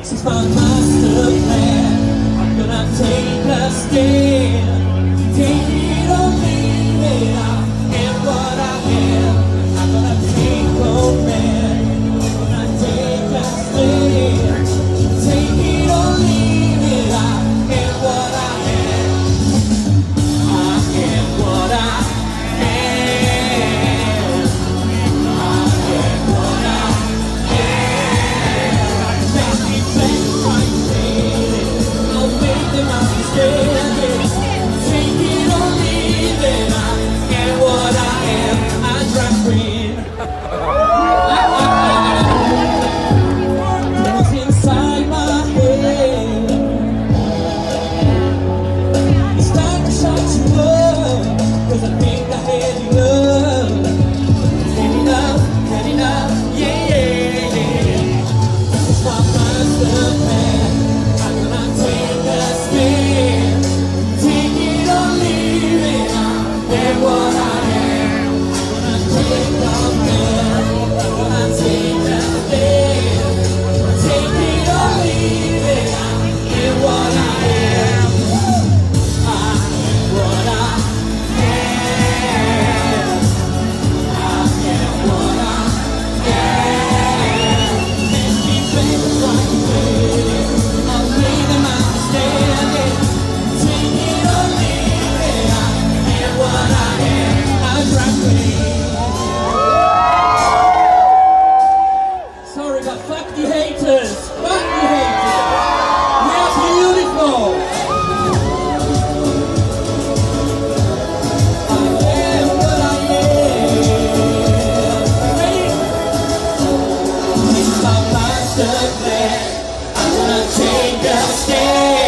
This is my master plan. I'm gonna take a stand. Take it or leave it. I am what I am. I'm gonna take command. I'm gonna take a stand. Take it or leave it. I am what I am. I am what I am. I'm gonna take a stand.